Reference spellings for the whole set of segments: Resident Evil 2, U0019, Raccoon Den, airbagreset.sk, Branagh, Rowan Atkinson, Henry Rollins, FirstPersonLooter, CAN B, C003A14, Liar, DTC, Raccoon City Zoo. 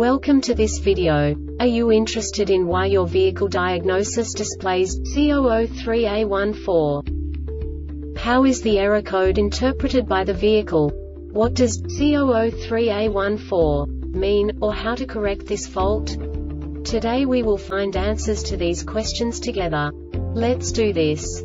Welcome to this video. Are you interested in why your vehicle diagnosis displays C003A14? How is the error code interpreted by the vehicle? What does C003A14 mean, or how to correct this fault? Today we will find answers to these questions together. Let's do this.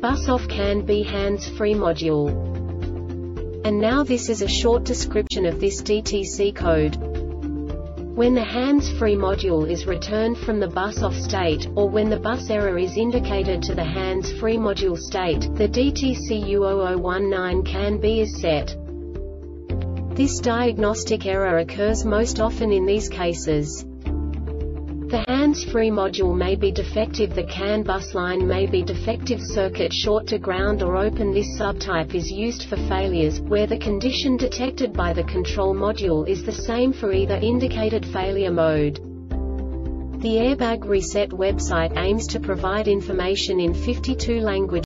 bus off CAN B hands-free module. And now this is a short description of this DTC code. When the hands-free module is returned from the bus off state, or when the bus error is indicated to the hands-free module state, the DTC U0019 CAN B is set. This diagnostic error occurs most often in these cases. The hands-free module may be defective, the CAN bus line may be defective, circuit short to ground or open. This subtype is used for failures where the condition detected by the control module is the same for either indicated failure mode. The Airbag Reset website aims to provide information in 52 languages.